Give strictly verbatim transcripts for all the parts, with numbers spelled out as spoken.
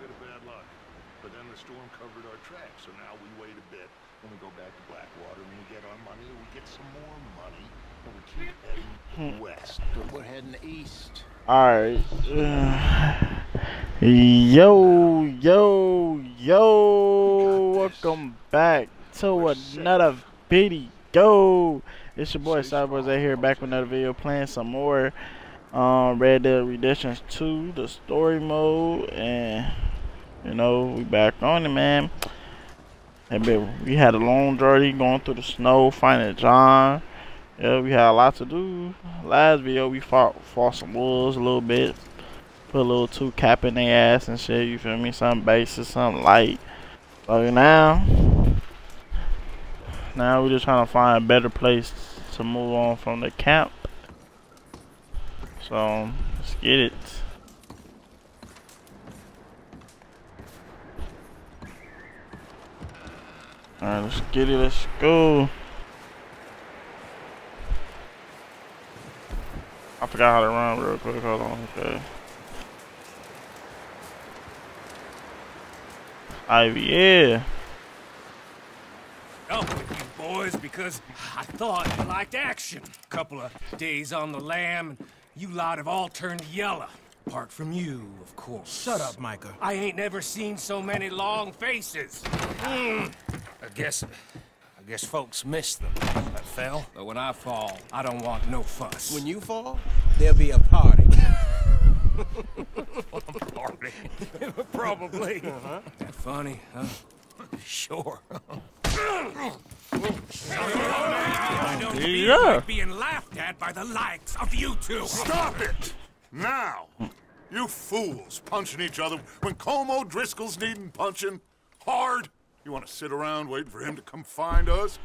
bit of bad luck. But then the storm covered our tracks, so now we wait a bit when we go back to Blackwater and we get our money or we get some more money and we keep heading west. But we're heading east. Alright. Uh, yo, yo, yo. Welcome back to we're another safe. video. It's your boy Savageboiiza here, back with another video, playing some more um, Red Dead Redemption two, the story mode, and... You know, we back on it, man. And baby, we had a long journey going through the snow, finding John. Yeah, we had a lot to do. Last video, we fought, fought some wolves a little bit. Put a little two cap in their ass and shit, you feel me? Something basic, something light. So now, now we're just trying to find a better place to move on from the camp. So, let's get it. Alright, let's get it, let's go. I forgot how to run real quick, hold on, okay. Ivy, yeah. Up with you boys, because I thought you liked action. Couple of days on the lam, and you lot have all turned yellow. Apart from you, of course. Shut up, Micah. I ain't never seen so many long faces. Mm. I guess, I guess folks miss them. I fell, but when I fall, I don't want no fuss. When you fall, there'll be a party. A party? Probably. Uh-huh. That funny, huh? Sure. I don't feel yeah. like being laughed at by the likes of you two. Stop it! Now! You fools punching each other when Colm O'Driscoll's needing punching hard. You want to sit around waiting for him to come find us?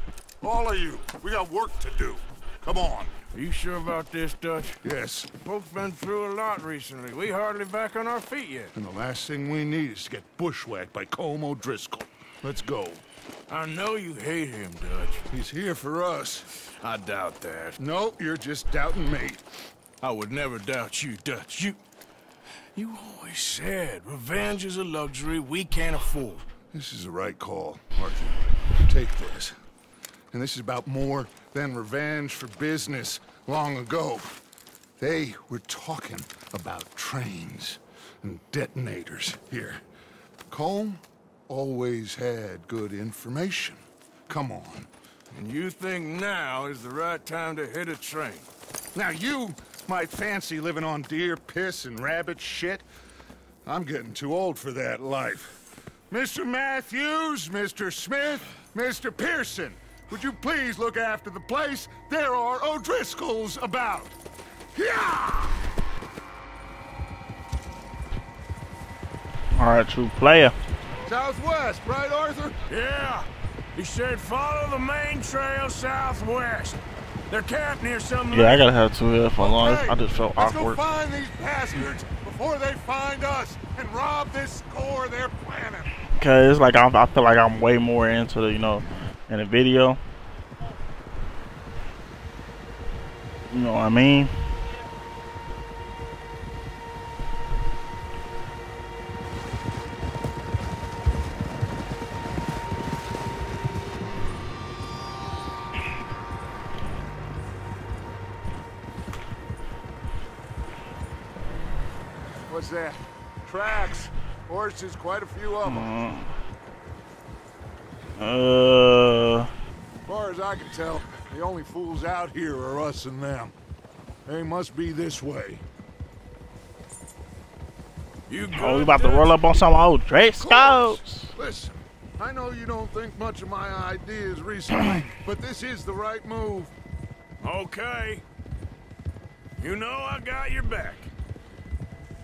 All of you, we got work to do. Come on. Are you sure about this, Dutch? Yes. Folks been through a lot recently. We hardly back on our feet yet. And the last thing we need is to get bushwhacked by Colm O'Driscoll. Let's go. I know you hate him, Dutch. He's here for us. I doubt that. No, you're just doubting me. I would never doubt you, Dutch. You... You always said revenge is a luxury we can't afford. This is the right call, Arthur. Take this. And this is about more than revenge for business long ago. They were talking about trains and detonators here. Colm always had good information. Come on. And you think now is the right time to hit a train? Now you might fancy living on deer piss and rabbit shit. I'm getting too old for that life. Mister Matthews, Mister Smith, Mister Pearson, would you please look after the place? There are O'Driscolls about. Yeah! All right, true player. Southwest, right, Arthur? Yeah. He said follow the main trail southwest. They're camped near some... Yeah, I gotta have two here for long. Okay. I just felt Let's awkward. Let's go find these bastards before they find us and rob this score they're planning. Okay, it's like I'm, I feel like I'm way more into the, you know, in the video. You know what I mean? What's that? Tracks. Horses, quite a few of them. Uh. As far as I can tell, the only fools out here are us and them. They must be this way. You oh, we about to roll up on some old Drake Scouts. Listen, I know you don't think much of my ideas recently, but this is the right move. Okay. You know I got your back.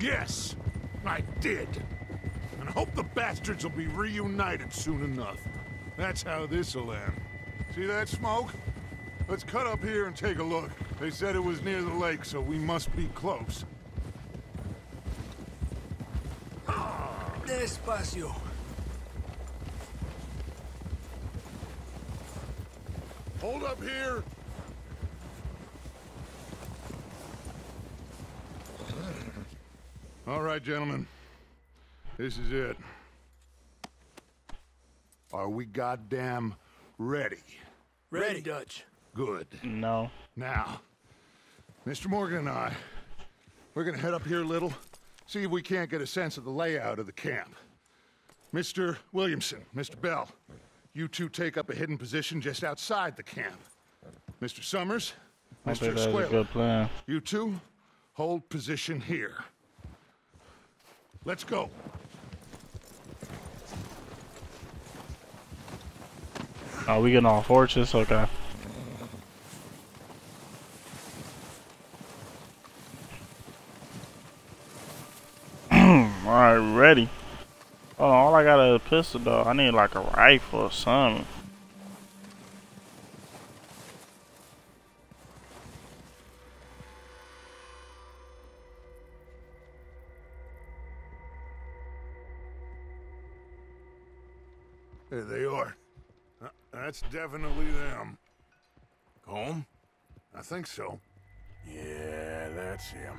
Yes, I did. hope the bastards will be reunited soon enough. That's how this'll end. See that smoke? Let's cut up here and take a look. They said it was near the lake, so we must be close. Despacio. Hold up here. All right, gentlemen. This is it. Are we goddamn ready? Ready, ready Dutch. Good. No. Now, Mister Morgan and I, we're gonna head up here a little, see if we can't get a sense of the layout of the camp. Mister Williamson, Mister Bell, you two take up a hidden position just outside the camp. Mister Summers, Mister Square, you two hold position here. Let's go. Oh, we getting on fortress? Okay. Alright, ready. Oh, all I got is a pistol though. I need like a rifle or something. There they are. Uh, that's definitely them. Home? I think so. Yeah, that's him.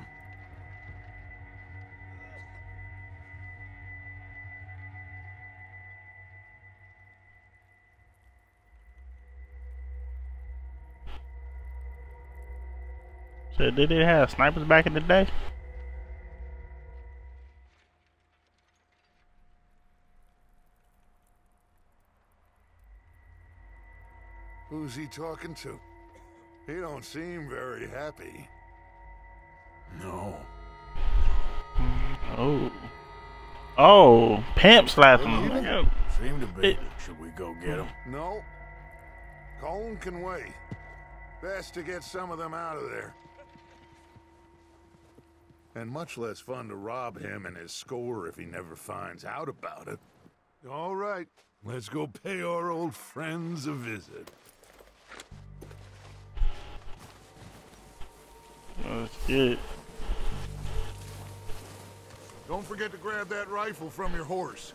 So did they have snipers back in the day? Who's he talking to? He don't seem very happy. No. Oh. Oh, pimp slapping him. Seem to be. It. Should we go get him? No. Colm can wait. Best to get some of them out of there. And much less fun to rob him and his score if he never finds out about it. All right, let's go pay our old friends a visit. That's it. Don't forget to grab that rifle from your horse.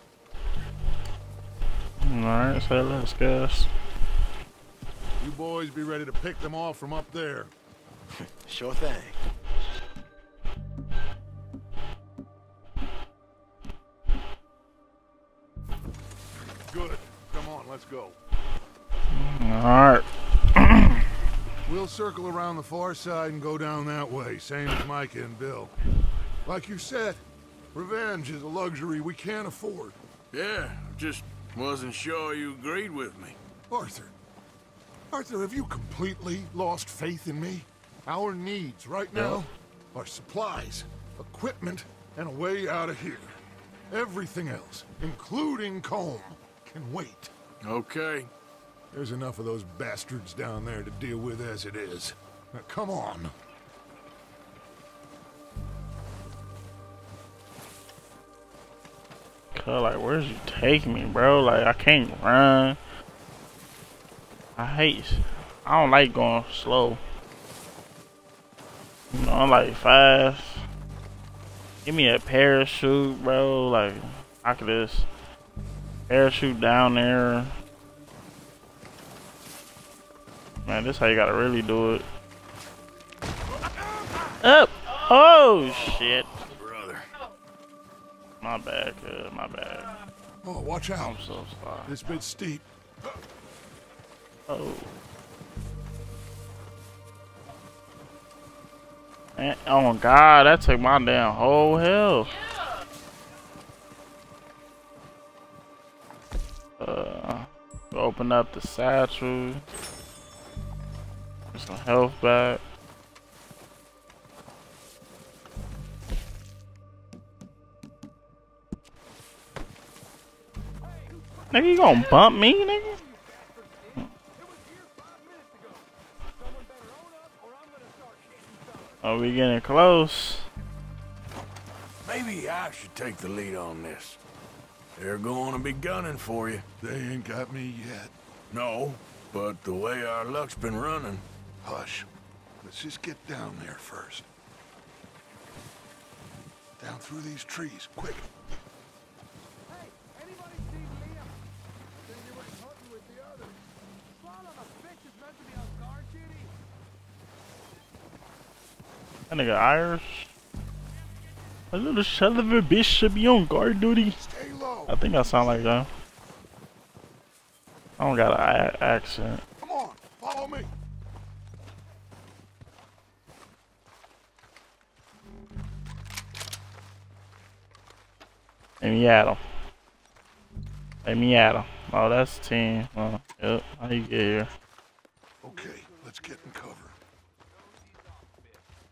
Alright, so let's guess. You boys be ready to pick them off from up there. Sure thing. Good. Come on, let's go. Alright. We'll circle around the far side and go down that way, same as Micah and Bill. Like you said, revenge is a luxury we can't afford. Yeah, just wasn't sure you agreed with me. Arthur. Arthur, have you completely lost faith in me? Our needs right now are supplies, equipment, and a way out of here. Everything else, including Colm, can wait. Okay. There's enough of those bastards down there to deal with as it is. Now, come on. God, like, where's you taking me, bro? Like, I can't run. I hate. I don't like going slow. You know, I like fast. Give me a parachute, bro. Like, I could just parachute down there. Man, this is how you gotta really do it. Up! Oh, shit. Brother. My bad, kid. My bad. Oh, watch out. I'm so sorry. This bit's steep. Oh. Man, oh my god, that took my damn whole hell. Uh, open up the satchel. Get some health back. Nigga, you gonna bump me, nigga? Are we getting close? Maybe I should take the lead on this. They're gonna be gunning for you. They ain't got me yet. No, but the way our luck's been running. Hush. Let's just get down there first. Down through these trees, quick. Hey, anybody see Liam? Said he went hunting with the others. Son of a bitch is meant to be on guard duty. That nigga Irish. A little son of a bitch should be on guard duty. Stay low. I think I sound like that. I don't got an accent. Come on, follow me. Let me at him. Let me at him. Oh, that's ten. Oh, yep. How you get here? Okay, let's get in cover.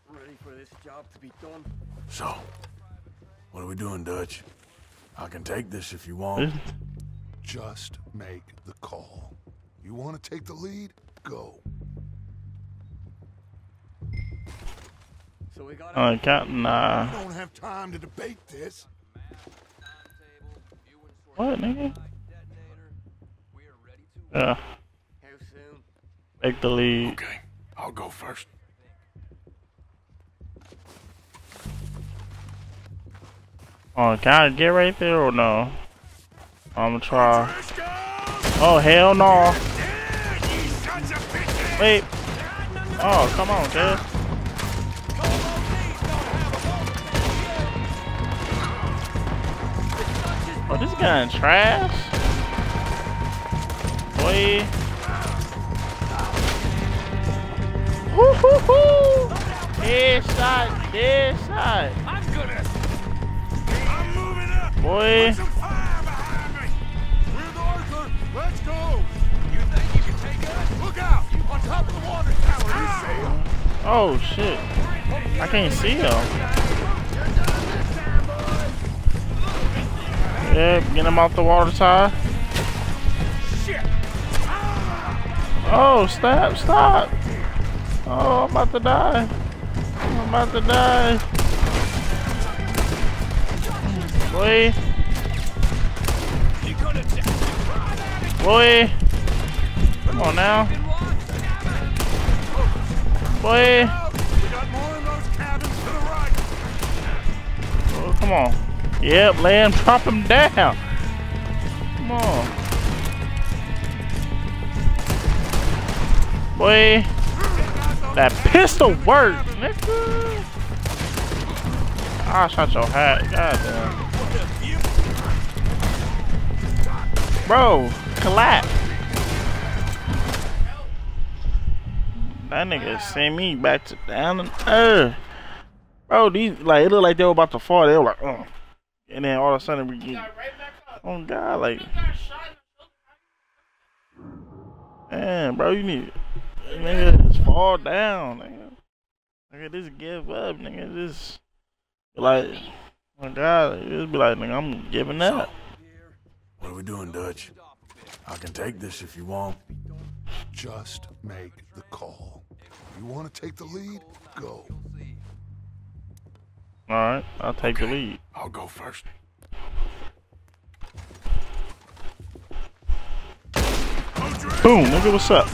Ready for this job to be done. So, what are we doing, Dutch? I can take this if you want. Just make the call. You want to take the lead? Go. So we got. Uh, Captain. Nah. We don't have time to debate this. What, nigga? Yeah. Take the lead. Okay, I'll go first. Oh, can I get right there or no? I'ma try. Oh, hell no. Wait. Oh, come on, dude. Oh, this guy in trash? Boy. Woo hoo hoo! Headshot, dead shot. I'm gonna. I'm moving up. Boy. Put some fire behind me. We're the Arthur. Let's go. You think you can take us? Look out! On top of the water tower. Ow. Oh shit! I can't see him. Yeah, get him off the water tower. Shit. Oh, stop, stop. Oh, I'm about to die. I'm about to die. Boy. Boy. Come on now. Boy. Oh, come on. Yep, lay him, drop him down. Come on. Boy. That pistol worked, nigga. I shot your hat. Goddamn. Bro, collapse. That nigga sent me back to down and earth. Bro, these, like, it looked like they were about to fall. They were like, oh. And then all of a sudden we get, right oh God, like, man, bro, you need, nigga, just fall down, nigga, nigga, just give up, nigga, just, like, oh God, just be like, nigga, I'm giving up. What are we doing, Dutch? I can take this if you want. Just make the call. You want to take the lead? Go. All right, I'll take okay. the lead. I'll go first. Boom, nigga, what's up?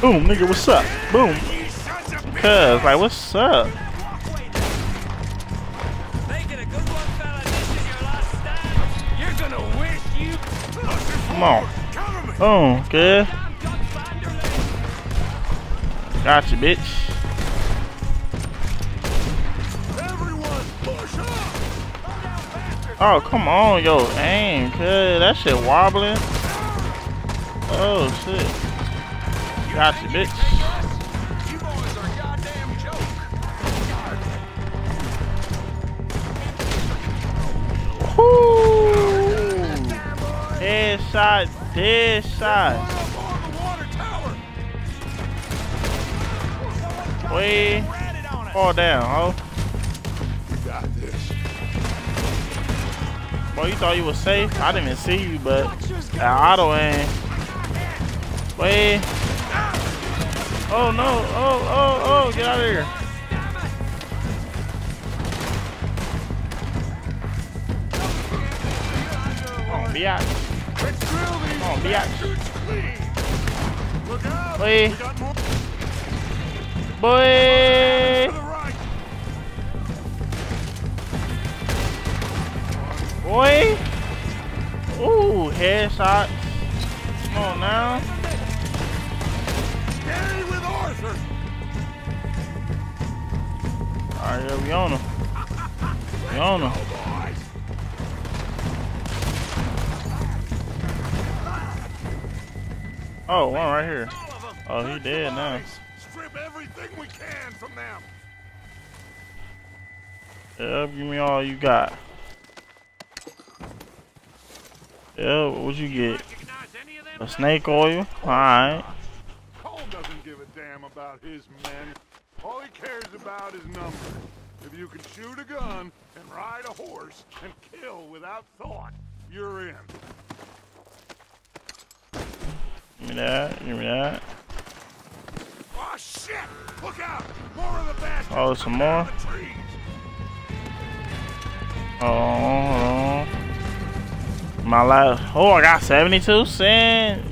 Boom, nigga, what's up? Boom. Cuz, like, what's up? Come on. Boom, good. Gotcha, bitch. Oh, come on, yo, aim, cuz. That shit wobbling. Oh, shit. Gotcha, bitch. You boys are goddamn joke. Woo! Dead shot, dead shot. Way. Fall down, ho. Boy, you thought you was safe? I didn't even see you, but that auto aim. Wait. Oh no! Oh oh oh! Get out of here! Oh, biatch. Oh, biatch. Play. Boy. Boy. Ooh, headshot. Come on now. Stay with Arthur. Alright, yeah, we on him. We on him. Oh, one right here. Oh, he dead now. Strip everything we can from them. Yep, give me all you got. Yeah, what'd you get? A snake oil? Alright. Cole doesn't give a damn about his men. All he cares about is numbers. If you can shoot a gun and ride a horse and kill without thought, you're in. Give me that, give me that. Oh shit! Look out! More of the bastards! Oh, some more? Oh, hold on. My life. Oh, I got seventy-two cents.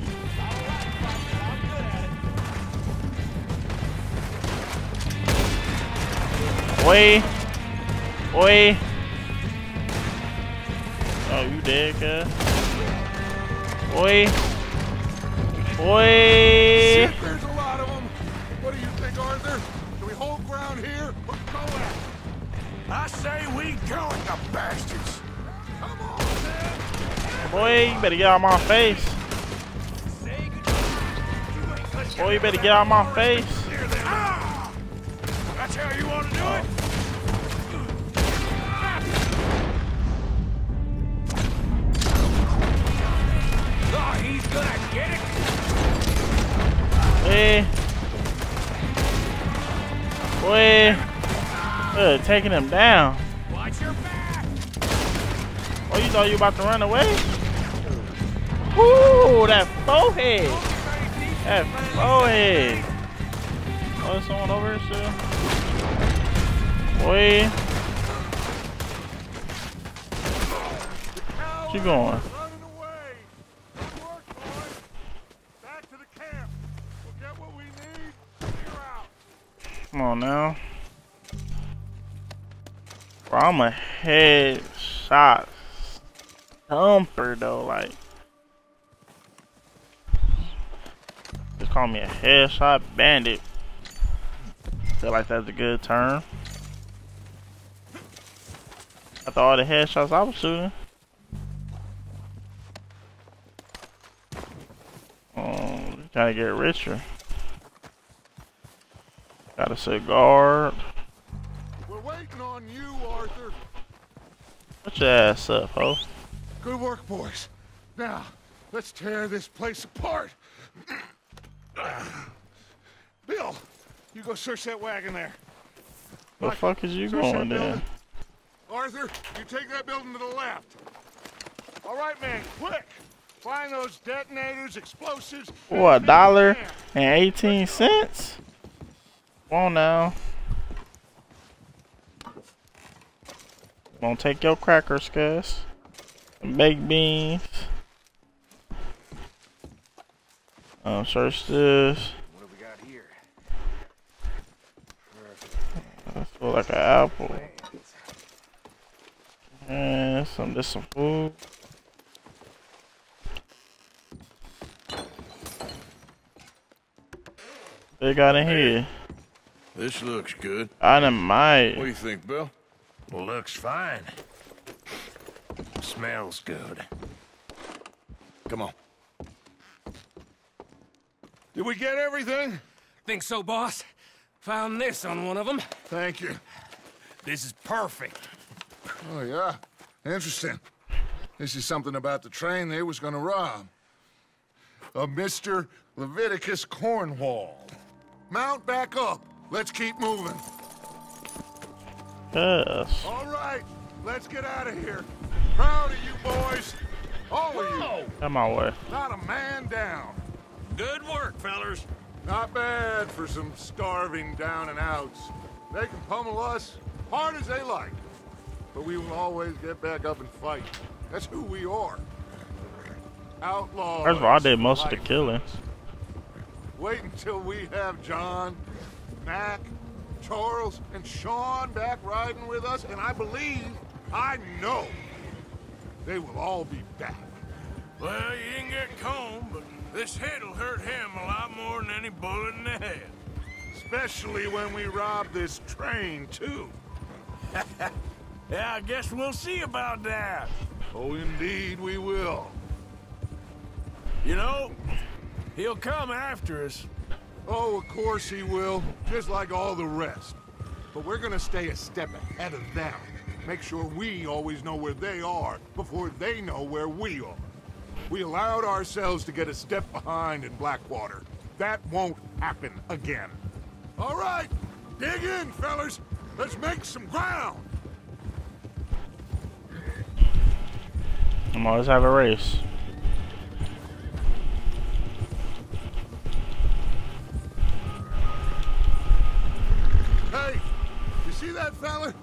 Oi. Oi. Oh, you dead, cuz. Oi. Oi. Shit, there's a lot of them. What do you think, Arthur? Do we hold ground here or go at it? I say we go at the bastards. Come on, man. Boy, you better get out of my face. Boy, you better get out of my face. That's how you want to do it. Oh, he's gonna get it. Hey. Boy. Good, taking him down. Watch your back. Oh, you thought you were about to run away? Ooh, that forehead! That forehead! Oh, there's someone over here still? Boy! Where you going? Come on now. Bro, I'm a headshot thumper though, like. Just call me a headshot bandit. Feel like that's a good term. After all the headshots I was shooting. Um, trying to get richer. Got a cigar. We're waiting on you, Arthur. Put your ass up, ho. Good work, boys. Now, let's tear this place apart. Bill, you go search that wagon there. Where the fuck is you going there? Arthur, you take that building to the left. All right, man, quick. Find those detonators, explosives. Oh, a dollar and eighteen cents? Come on now. Gonna take your crackers, cuz. Baked beans. Um, search this. What do we got here? I feel like an apple. And some, this some food. They got in here. This looks good. I done might. What do you think, Bill? Well, looks fine. Smells good. Come on. Did we get everything? Think so, boss. Found this on one of them. Thank you. This is perfect. Oh, yeah. Interesting. This is something about the train they was gonna rob. Of Mister Leviticus Cornwall. Mount back up. Let's keep moving. Yes. All right. Let's get out of here. Proud of you boys. All of you. Come on, way. Not a man down. Good work, fellas. Not bad for some starving down and outs. They can pummel us hard as they like. But we will always get back up and fight. That's who we are. Outlaws. First of all, I did most of the killing. Wait until we have John, Mac, Charles, and Sean back riding with us, and I believe, I know, they will all be back. Well, you didn't get Colm, but this head'll hurt him a lot more than any bullet in the head. Especially when we rob this train, too. Yeah, I guess we'll see about that. Oh, indeed we will. You know, he'll come after us. Oh, of course he will, just like all the rest. But we're gonna stay a step ahead of them. Make sure we always know where they are before they know where we are. We allowed ourselves to get a step behind in Blackwater. That won't happen again. All right, dig in, fellas. Let's make some ground. Come on, let's have a race. Hey, you see that fella?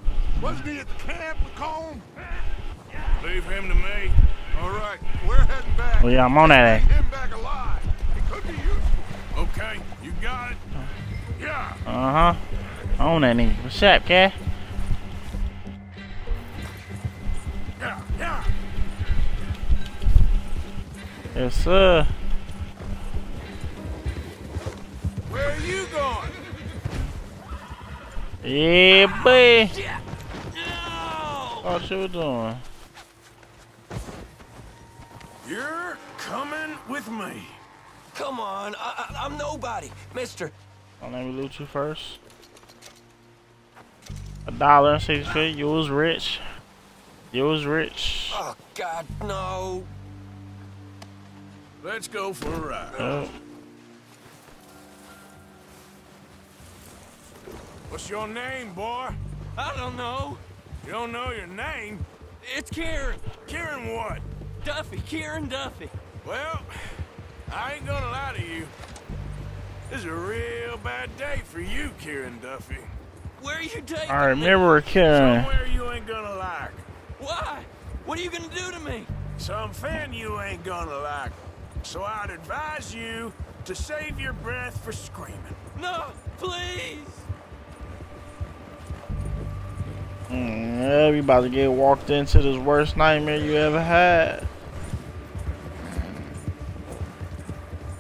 Wasn't he at the camp with Colm? Leave him to me. All right, we're heading back. Well, yeah, I'm on that. Leave him back alive. It could be useful. Okay, you got it. Yeah. Uh huh. On that knee. What's up, cat? Yeah, yeah. Yes, sir. Where are you going? Yeah, boy. Oh, no. What you doing? You're coming with me. Come on, I, I, I'm nobody, mister. I'll let me loot you first. A dollar and sixty-three. You was rich. You was rich. Oh God, no. Let's go for a ride. Oh. What's your name, boy? I don't know. You don't know your name? It's Kieran. Kieran what? Duffy. Kieran Duffy. Well, I ain't gonna lie to you. This is a real bad day for you, Kieran Duffy. Where are you taking me? I remember Kieran. Somewhere you ain't gonna like. Why? What are you gonna do to me? Something you ain't gonna like. So I'd advise you to save your breath for screaming. No, please. Mm, yeah, we about to get walked into this worst nightmare you ever had.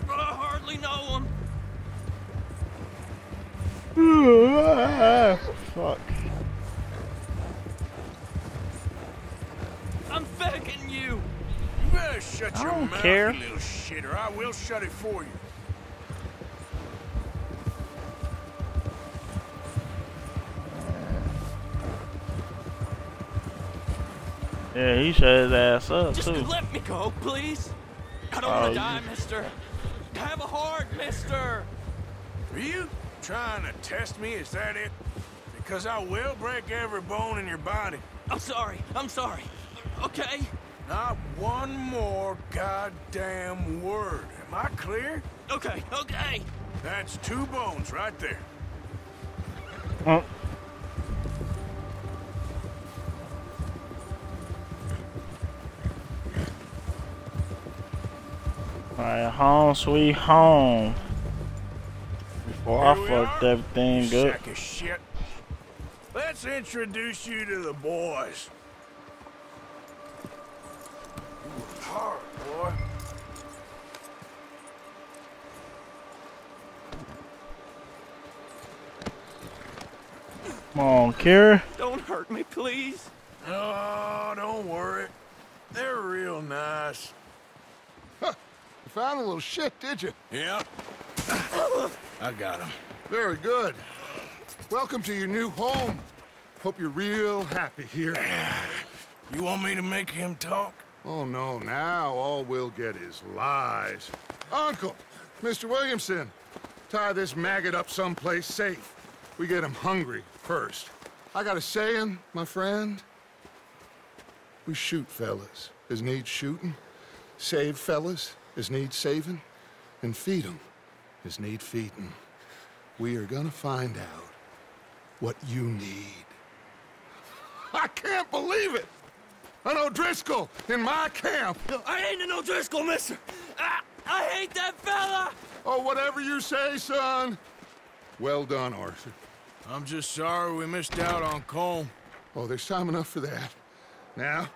I hardly know him. Ooh, ah, fuck. I'm faking you. You better shut I your don't mouth, care. You little shit, or I will shut it for you. Yeah, he shut his ass up, just too. Just let me go, please. I don't oh, want to die, mister. Have a heart, mister. Are you trying to test me? Is that it? Because I will break every bone in your body. I'm sorry. I'm sorry. Okay? Not one more goddamn word. Am I clear? Okay, okay. That's two bones right there. Huh? Alright, home sweet home. Before Here I fucked are. everything good. Sack of shit. Let's introduce you to the boys. You were hard, boy. Come on, Kira. Don't hurt me, please. Oh, don't worry. They're real nice. Found a little shit, did you? Yeah. I got him. Very good. Welcome to your new home. Hope you're real happy here. You want me to make him talk? Oh, no. Now all we'll get is lies. Uncle, Mister Williamson, tie this maggot up someplace safe. We get him hungry first. I got a saying, my friend. We shoot fellas as needs shooting. Save fellas as need saving, and feed 'em as need feeding. We are gonna find out what you need. I can't believe it! an O'Driscoll in my camp. No, I ain't an O'Driscoll, mister. I, I hate that fella. Oh, whatever you say, son. Well done, Arthur. I'm just sorry we missed out on Colm. Oh, there's time enough for that. Now,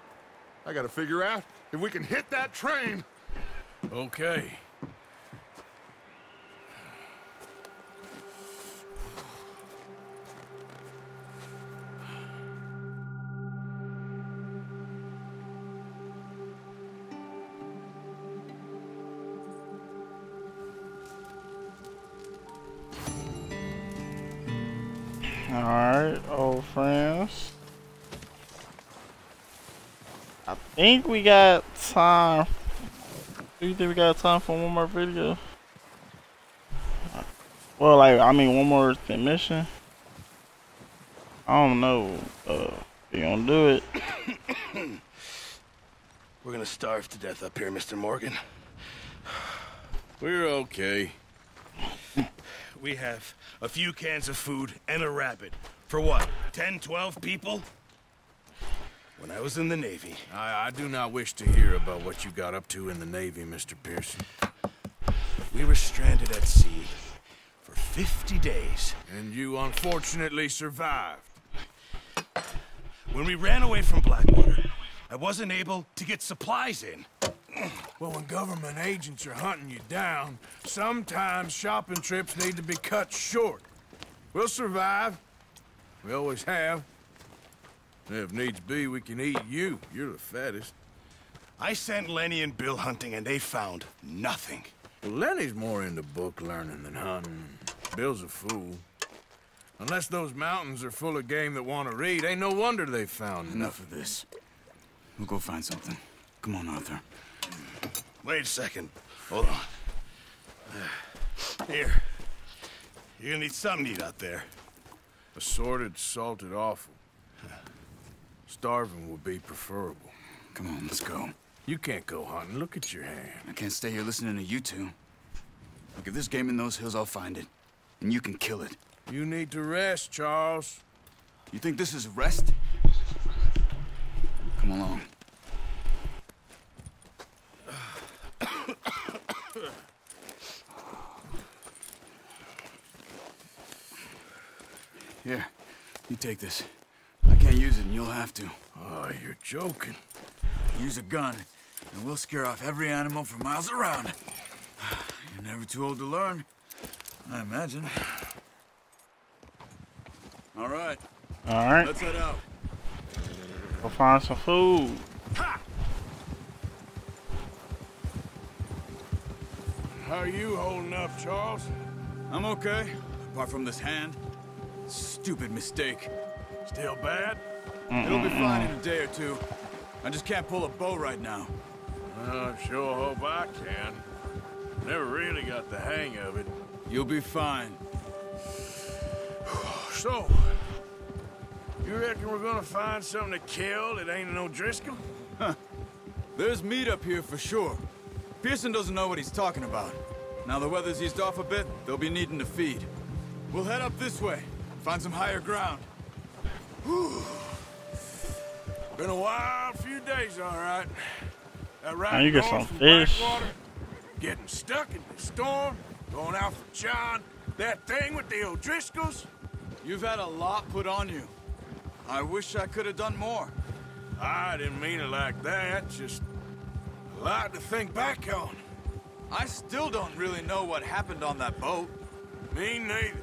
I gotta figure out if we can hit that train. Okay. Alright, old friends. I think we got time. Do you think we got time for one more video? Well, like, I mean, one more submission. I don't know. Uh, we gonna do it. We're gonna starve to death up here, Mister Morgan. We're okay. We have a few cans of food and a rabbit. For what, ten, twelve people? When I was in the Navy... I, I do not wish to hear about what you got up to in the Navy, Mister Pearson. We were stranded at sea for fifty days. And you unfortunately survived. When we ran away from Blackwater, I wasn't able to get supplies in. Well, when government agents are hunting you down, sometimes shopping trips need to be cut short. We'll survive. We always have. If needs be, we can eat you. You're the fattest. I sent Lenny and Bill hunting, and they found nothing. Well, Lenny's more into book learning than hunting. Bill's a fool. Unless those mountains are full of game that want to read, ain't no wonder they found enough of this. We'll go find something. Come on, Arthur. Wait a second. Hold on. Here. You're gonna need something to eat out there. Assorted, salted offal. Starving would be preferable. Come on, let's go. You can't go hunting. Look at your hand. I can't stay here listening to you two. Look, if there's game in those hills, I'll find it. And you can kill it. You need to rest, Charles. You think this is rest? Come along. Here, you take this. I can't use it and you'll have to. Oh, you're joking. Use a gun and we'll scare off every animal for miles around. You're never too old to learn, I imagine. All right. All right. Let's head out. We'll find some food. Ha! How are you holding up, Charles? I'm okay, apart from this hand. Stupid mistake. Still bad? Mm-mm. It'll be fine in a day or two. I just can't pull a bow right now. Well, I sure hope I can. Never really got the hang of it. You'll be fine. So, you reckon we're gonna find something to kill that ain't no Driscoll? Huh. There's meat up here for sure. Pearson doesn't know what he's talking about. Now the weather's eased off a bit, they'll be needing to feed. We'll head up this way. Find some higher ground. Whew. Been a wild few days, all right. That ride you get some fish. Getting stuck in the storm, going out for John, that thing with the O'Driscolls. You've had a lot put on you. I wish I could have done more. I didn't mean it like that, just a lot to think back on. I still don't really know what happened on that boat. Me neither.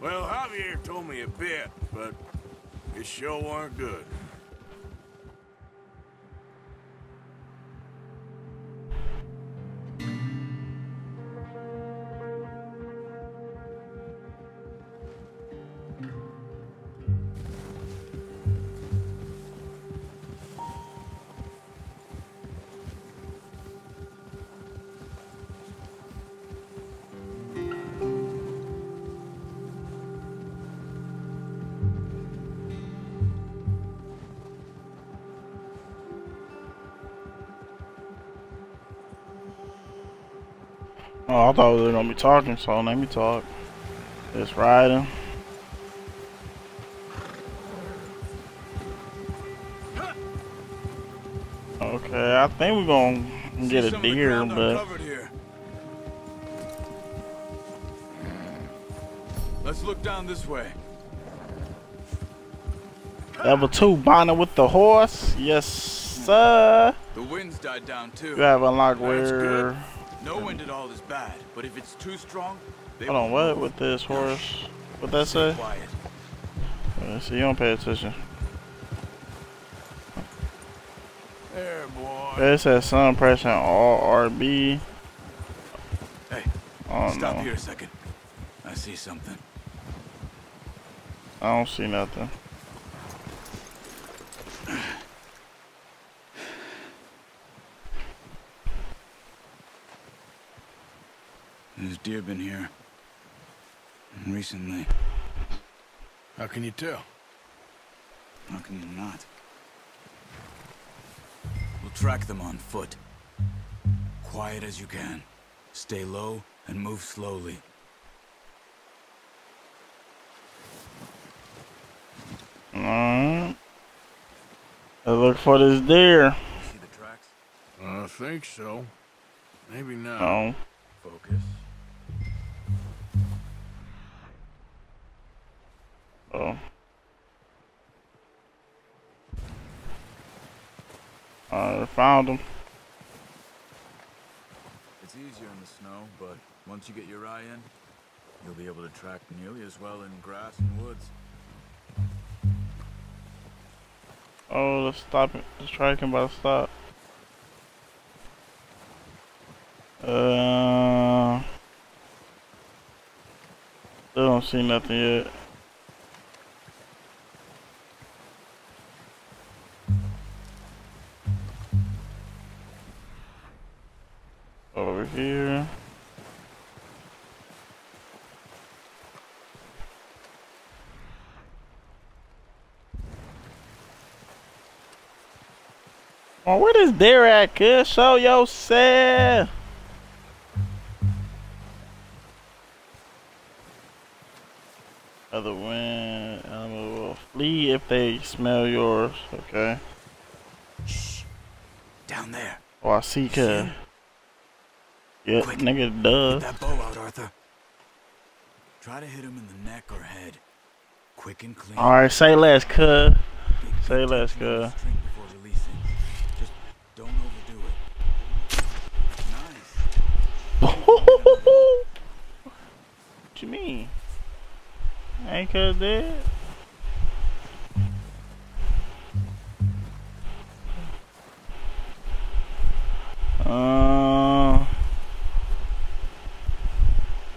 Well, Javier told me a bit, but it sure weren't good. Oh, I thought they were gonna be talking, so let me talk. Just riding. Huh. Okay, I think we're gonna get a deer, but let's look down this way. Level two, Bonner with the horse. Yes, sir. The wind's died down too. You have unlocked where? No wind at all is bad, but if it's too strong, they hold on. What with this horse? What that say? Let's see. You don't pay attention. There, boy. It says sun pressure on all R B. Hey, oh, stop no. here a second. I see something. I don't see nothing. There's deer been here recently. How can you tell? How can you not? We'll track them on foot. Quiet as you can. Stay low and move slowly. Alright. I look for this deer. See the tracks? I think so. Maybe not. No. Focus. Oh. I found him. It's easier in the snow, but once you get your eye in, you'll be able to track nearly as well in grass and woods. Oh, let's stop it. Let's try him by the stop. Uh, still don't see nothing yet. Over here. Oh, where this deer at, kid? Show yourself. Other wind, animal will flee if they smell yours. Okay. Shh. Down there. Oh, I see, kid. Yeah, quick, nigga, duh. Get that bow out, Arthur. Try to hit him in the neck or head. Quick and clean. All right, say less, cuz. Say less, cuz. Just don't overdo it. Nice. What you mean? I ain't cuz dead. Uh.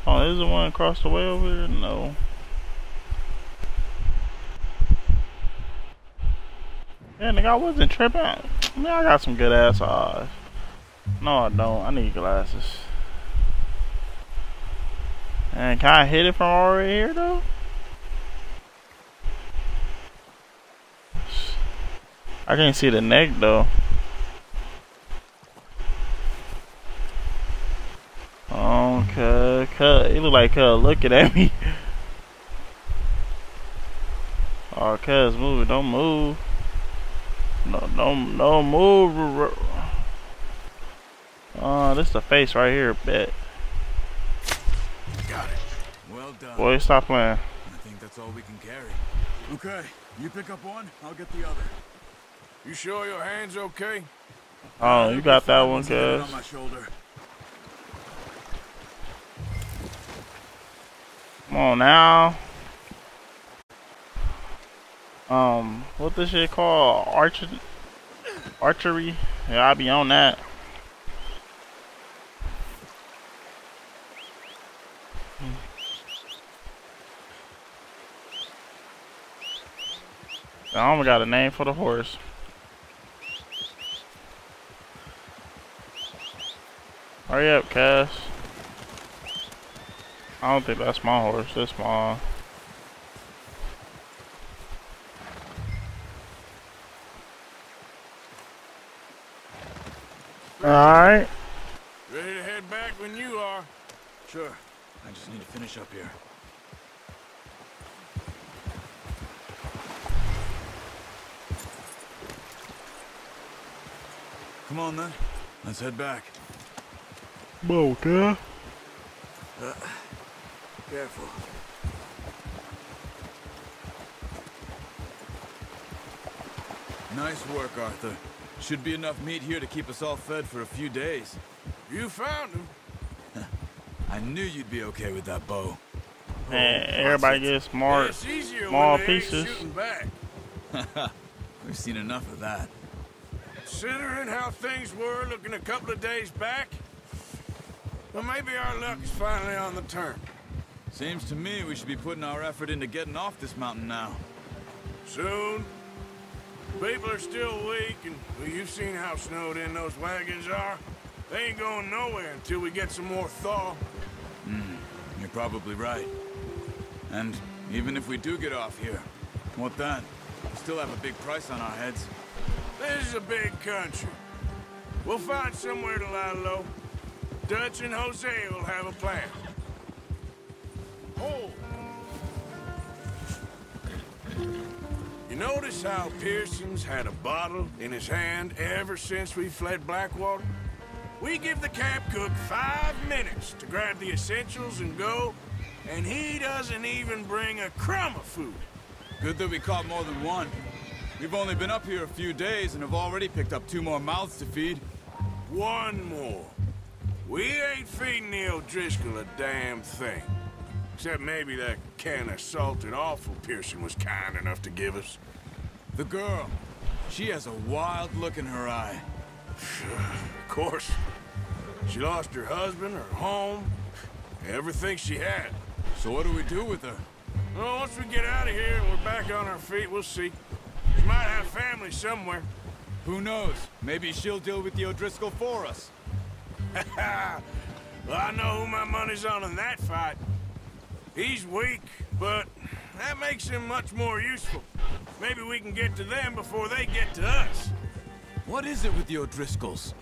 Oh, is the one across the way over there? No. Yeah, nigga, I wasn't tripping. Man, I got some good ass eyes. No, I don't. I need glasses. And can I hit it from over here though? I can't see the neck though. Okay, cut. It look like uh looking at me. Oh, cuz move it, don't move. No, don't, don't move. Uh, this is the face right here, bet. Got it. Well done. Boy, stop playing. I think that's all we can carry. Okay, you pick up one, I'll get the other. You sure your hand's okay? Oh, you got that one, cuz. On my shoulder. Come on now. Um, what this shit called? Archer, archery? Yeah, I be on that. I almost got a name for the horse. Hurry up, Cass. I don't think that's my horse. That's mine. All right. Ready to head back when you are. Sure. I just need to finish up here. Come on then, let's head back. Okay. Uh, careful. Nice work, Arthur. Should be enough meat here to keep us all fed for a few days. You found him. I knew you'd be okay with that bow. Oh, everybody gets small, yeah, small pieces. We've seen enough of that. Considering how things were looking a couple of days back, well, maybe our luck is finally on the turn. Seems to me we should be putting our effort into getting off this mountain now. Soon. People are still weak, and well, you've seen how snowed in those wagons are. They ain't going nowhere until we get some more thaw. Mm, you're probably right. And even if we do get off here, what then? We still have a big price on our heads. This is a big country. We'll find somewhere to lie low. Dutch and Jose will have a plan. Oh! You notice how Pearson's had a bottle in his hand ever since we fled Blackwater? We give the camp cook five minutes to grab the essentials and go, and he doesn't even bring a crumb of food. Good that we caught more than one. We've only been up here a few days and have already picked up two more mouths to feed. One more. We ain't feeding the O'Driscoll a damn thing. Except maybe that can of salted offal Pearson was kind enough to give us. The girl, she has a wild look in her eye. Of course. She lost her husband, her home, everything she had. So what do we do with her? Well, once we get out of here and we're back on our feet, we'll see. She might have family somewhere. Who knows? Maybe she'll deal with the O'Driscoll for us. Ha Well, I know who my money's on in that fight. He's weak, but that makes him much more useful. Maybe we can get to them before they get to us. What is it with the O'Driscolls?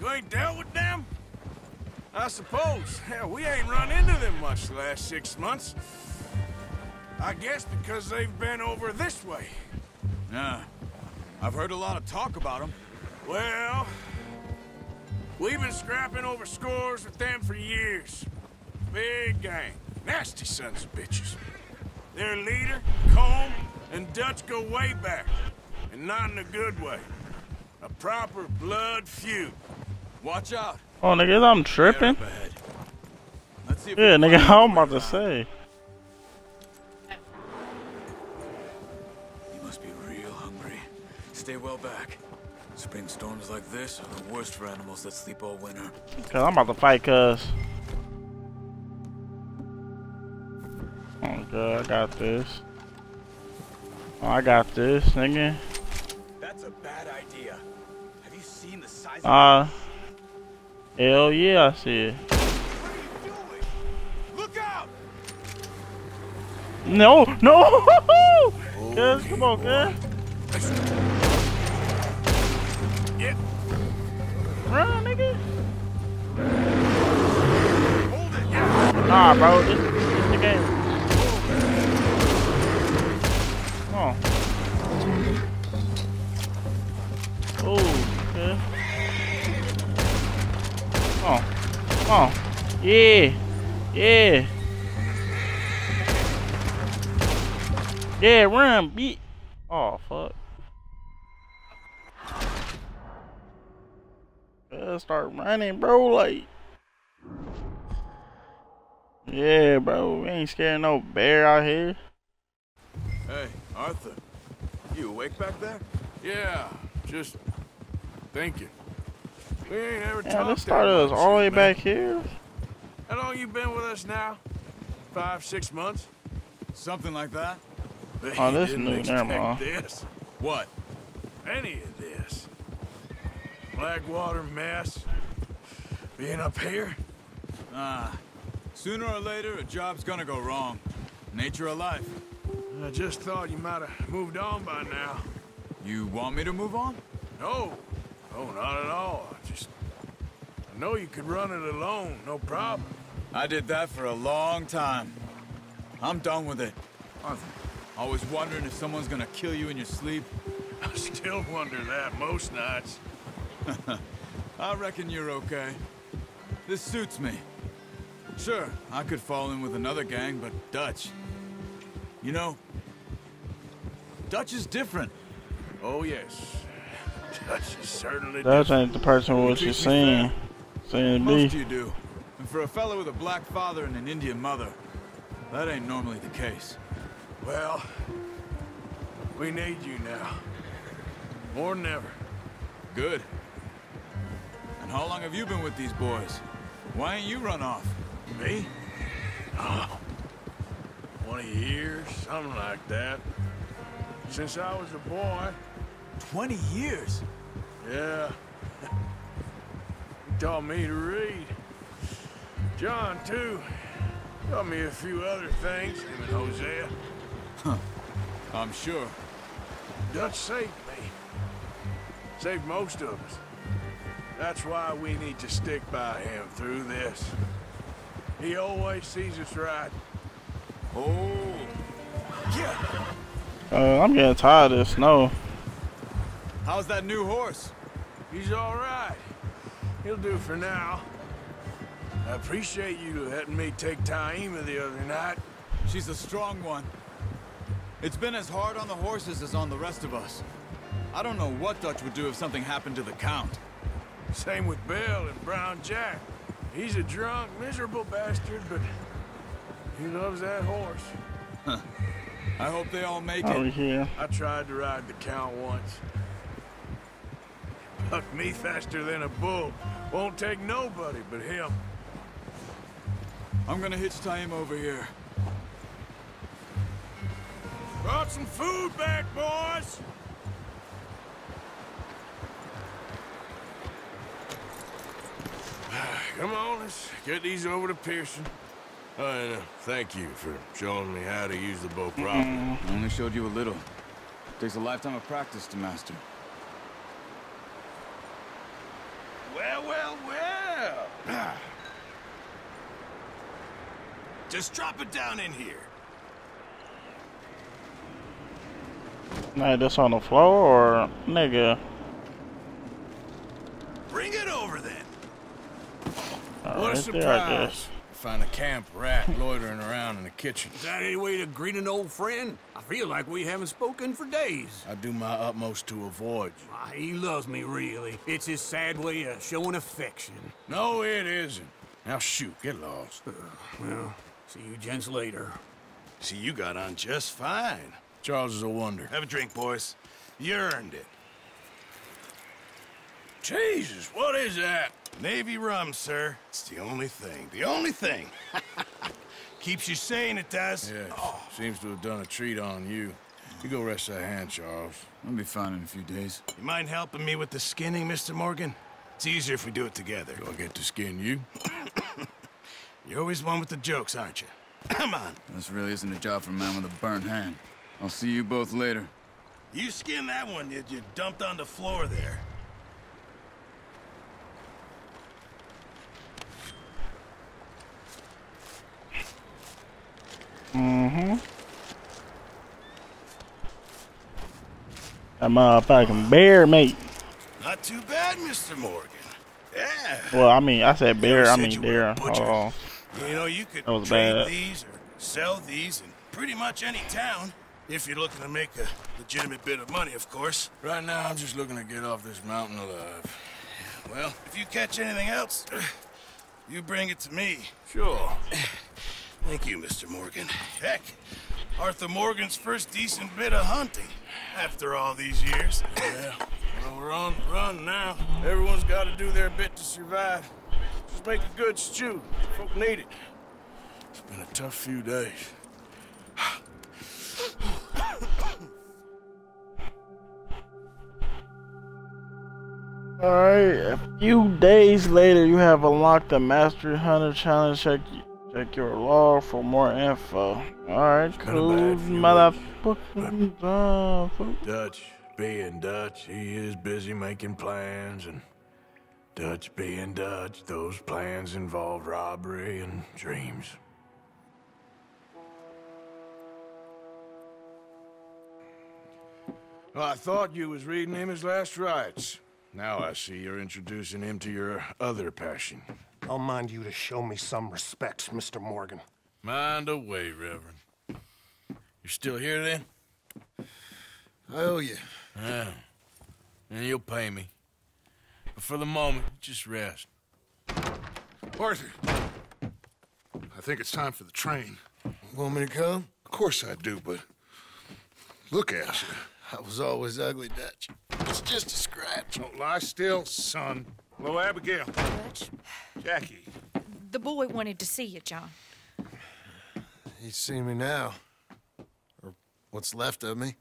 You ain't dealt with them? I suppose. Hell, we ain't run into them much the last six months. I guess because they've been over this way. Yeah. I've heard a lot of talk about them. Well, we've been scrapping over scores with them for years. Big gang. Nasty sons of bitches. Their leader, Colm, and Dutch go way back. And not in a good way. A proper blood feud. Watch out. Oh, nigga, I'm tripping. Let's see if yeah, nigga, how am I about to say? You must be real hungry. Stay well back. Spring storms like this are the worst for animals that sleep all winter. Cause I'm about to fight, cuz. Oh, God, I got this. Oh, I got this, nigga. That's a bad idea. Have you seen the size of uh, hell yeah, I see it. What are you doing? Look out! No, no! Cuz, come on, cuz. Get. Run, nigga. Hold it, yeah. Nah, bro, this is the game. Oh. Oh, okay. Oh, oh, yeah, yeah, yeah, run, beat. Oh, fuck. Gotta start running, bro. Like, yeah, bro. We ain't scared of no bear out here. Hey, Arthur, you awake back there? Yeah, just. Thank you. We ain't ever yeah, talked started us all the way back here. How long you been with us now? Five, six months? Something like that. But oh, this new nevermind. This. What? Any of this. Blackwater mess. Being up here? Ah. Sooner or later, a job's gonna go wrong. Nature of life. I just thought you might have moved on by now. You want me to move on? No. Oh, not at all. I just... I know you could run it alone, no problem. I did that for a long time. I'm done with it. Arthur, always wondering if someone's gonna kill you in your sleep. I still wonder that most nights. I reckon you're okay. This suits me. Sure, I could fall in with another gang, but Dutch... You know... Dutch is different. Oh, yes. Dutch is certainly Dutch different. Ain't the person who was just saying. Saying me. Most you do. And for a fella with a black father and an Indian mother, that ain't normally the case. Well... We need you now. More than ever. Good. And how long have you been with these boys? Why ain't you run off? Me? Oh, twenty years, something like that. Since I was a boy. twenty years? Yeah. He taught me to read. John, too. Taught me a few other things, him and Hosea. Huh. I'm sure. Dutch saved me. Saved most of us. That's why we need to stick by him through this. He always sees us right. Oh, yeah. Uh, I'm getting tired of snow. How's that new horse? He's all right. He'll do for now. I appreciate you letting me take Taima the other night. She's a strong one. It's been as hard on the horses as on the rest of us. I don't know what Dutch would do if something happened to the Count. Same with Bill and Brown Jack. He's a drunk, miserable bastard, but he loves that horse. Huh. I hope they all make oh, it. Yeah. I tried to ride the Count once. Bucked me faster than a bull. Won't take nobody but him. I'm gonna hitch time over here. Brought some food back, boys! Come on, let's get these over to Pearson. Uh, and, uh, thank you for showing me how to use the bow properly. Mm-hmm. I only showed you a little. Takes a lifetime of practice to master. Well, well, well! Just drop it down in here. Nah, that's on the floor, or nigga. Bring it over then. All what right a surprise! Find a camp rat loitering around in the kitchen. Is that any way to greet an old friend? I feel like we haven't spoken for days. I do my utmost to avoid you. Ah, he loves me, really. It's his sad way of showing affection. No, it isn't. Now shoot, get lost. Uh, well, see you gents later. See, you got on just fine. Charles is a wonder. Have a drink, boys. You earned it. Jesus, what is that? Navy rum, sir. It's the only thing. The only thing. Keeps you sane, it does. Yeah, oh. Seems to have done a treat on you. You go rest that hand, Charles. I'll be fine in a few days. You mind helping me with the skinning, Mister Morgan? It's easier if we do it together. Do I get to skin you? You're always one with the jokes, aren't you? Come on. This really isn't a job for a man with a burnt hand. I'll see you both later. You skinned that one that you dumped on the floor there. Mm-hmm. That motherfucking bear meat. Not too bad, Mister Morgan. Yeah. Well, I mean, I said bear, I mean deer. Oh, you know, you could trade these or sell these in pretty much any town if you're looking to make a legitimate bit of money, of course. Right now, I'm just looking to get off this mountain alive. Well, if you catch anything else, you bring it to me. Sure. Thank you, Mister Morgan. Heck, Arthur Morgan's first decent bit of hunting after all these years. Yeah, well, we're on the run now. Everyone's got to do their bit to survive. Just make a good stew. Folk need it. It's been a tough few days. Alright, a few days later, you have unlocked the Master Hunter Challenge. Check, check your log for more info. Alright, cool. Motherfucking Dutch being Dutch, he is busy making plans, and Dutch being Dutch, those plans involve robbery and dreams. Well, I thought you was reading him his last rites. Now I see you're introducing him to your other passion. I'll mind you to show me some respect, Mister Morgan. Mind away, Reverend. You're still here, then? I owe you. Yeah. And you'll pay me. But for the moment, just rest. Arthur! I think it's time for the train. Want me to come? Of course I do, but... Look at you. I was always ugly, Dutch. It's just a scratch. Don't lie still, son. Hello, Abigail. Dutch? Jackie. The boy wanted to see you, John. He's seen me now. Or what's left of me.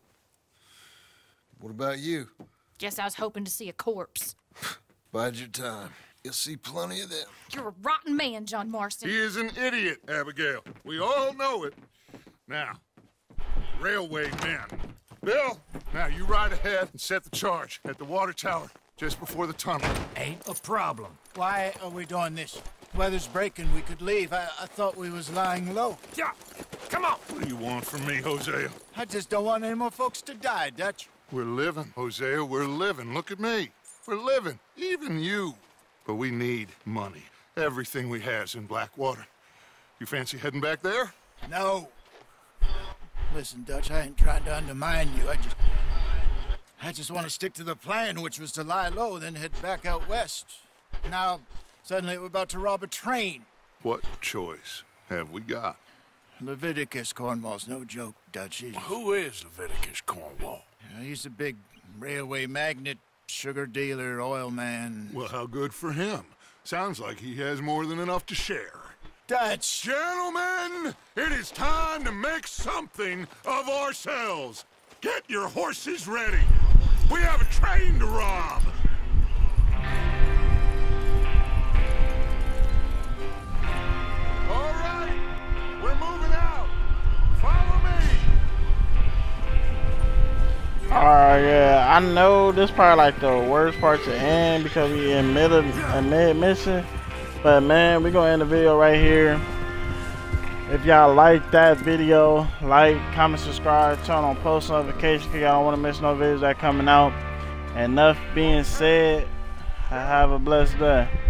What about you? Guess I was hoping to see a corpse. Bide your time. You'll see plenty of them. You're a rotten man, John Marston. He is an idiot, Abigail. We all know it. Now, railway men. Bill, now you ride ahead and set the charge at the water tower just before the tunnel. Ain't a problem. Why are we doing this? Weather's breaking. We could leave. I, I thought we was lying low. Yeah, come on. What do you want from me, Hosea? I just don't want any more folks to die, Dutch. We're living, Hosea. We're living. Look at me. We're living. Even you. But we need money. Everything we has in Blackwater. You fancy heading back there? No. Listen, Dutch, I ain't trying to undermine you. I just... I just want to stick to the plan, which was to lie low, then head back out west. Now, suddenly we're about to rob a train. What choice have we got? Leviticus Cornwall's no joke, Dutch. He's... Who is Leviticus Cornwall? You know, he's a big railway magnate. Sugar dealer, oil man. Well, how good for him. Sounds like he has more than enough to share. Dutch! Gentlemen, it is time to make something of ourselves. Get your horses ready. We have a train to rob. All right, we're moving out. Follow me. All right, yeah. I know this probably like the worst part to end because we in mid a mid mission, but man, we're gonna end the video right here. If y'all like that video, like, comment, subscribe, turn on post notifications because y'all don't want to miss no videos that coming out. Enough being said, have a blessed day.